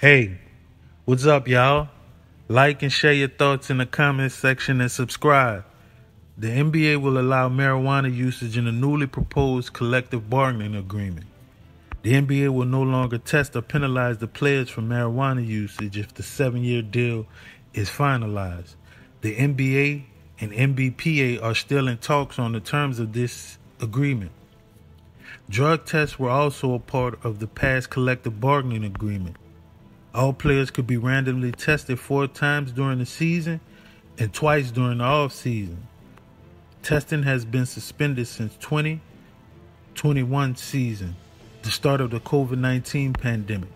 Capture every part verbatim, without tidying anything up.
Hey, what's up, y'all? Like and share your thoughts in the comments section and subscribe. The N B A will allow marijuana usage in a newly proposed collective bargaining agreement. The N B A will no longer test or penalize the players for marijuana usage if the seven-year deal is finalized. The N B A and N B P A are still in talks on the terms of this agreement. Drug tests were also a part of the past collective bargaining agreement. All players could be randomly tested four times during the season and twice during the offseason. Testing has been suspended since twenty twenty-one season, the start of the COVID nineteen pandemic.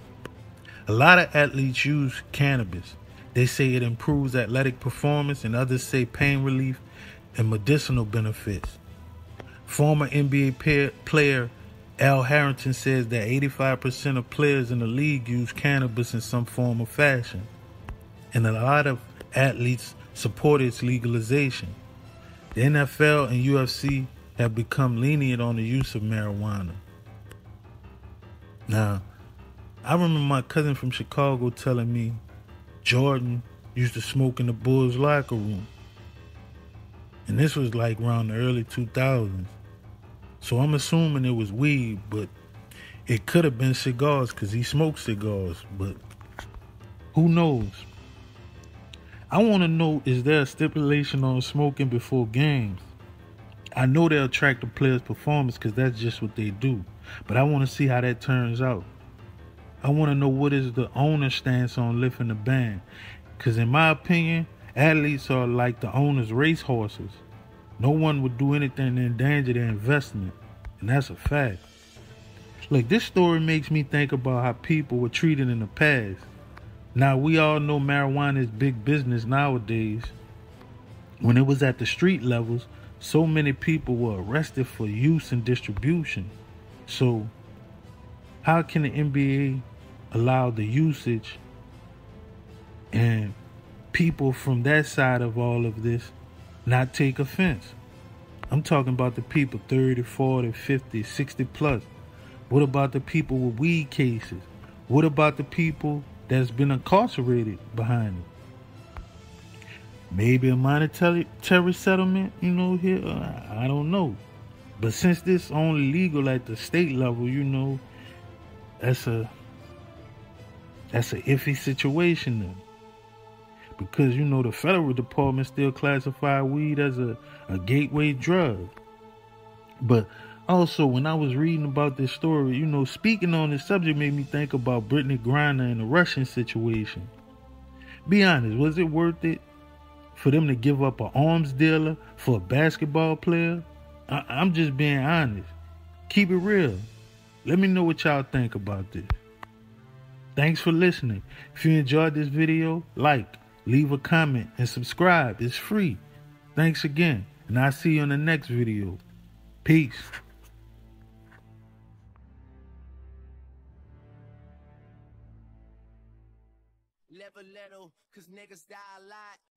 A lot of athletes use cannabis. They say it improves athletic performance, and others say pain relief and medicinal benefits. Former N B A player Al Harrington says that eighty-five percent of players in the league use cannabis in some form or fashion, and a lot of athletes support its legalization. The N F L and U F C have become lenient on the use of marijuana. Now, I remember my cousin from Chicago telling me Jordan used to smoke in the Bulls locker room. And this was like around the early two thousands. So I'm assuming it was weed, but it could have been cigars because he smoked cigars, but who knows? I want to know, is there a stipulation on smoking before games? I know they'll track the players' performance because that's just what they do, but I want to see how that turns out. I want to know what is the owner's stance on lifting the ban, because in my opinion, athletes are like the owner's racehorses. No one would do anything to endanger their investment, and that's a fact. Look, this story makes me think about how people were treated in the past. Now, we all know marijuana is big business nowadays. When it was at the street levels, so many people were arrested for use and distribution. So, how can the N B A allow the usage and people from that side of all of this not take offense? I'm talking about the people thirty, forty, fifty, sixty plus. What about the people with weed cases? What about the people that's been incarcerated behind it? Maybe a monetary settlement, you know, here, I don't know. But since this only legal at the state level, you know, that's a, that's an iffy situation then. Because, you know, the federal department still classify weed as a, a gateway drug. But also, when I was reading about this story, you know, speaking on this subject made me think about Brittany Griner and the Russian situation. Be honest, was it worth it for them to give up an arms dealer for a basketball player? I, I'm just being honest. Keep it real. Let me know what y'all think about this. Thanks for listening. If you enjoyed this video, like, leave a comment, and subscribe. It's free. Thanks again, and I'll see you in the next video. Peace. Never let 'em, cause niggas die a lot.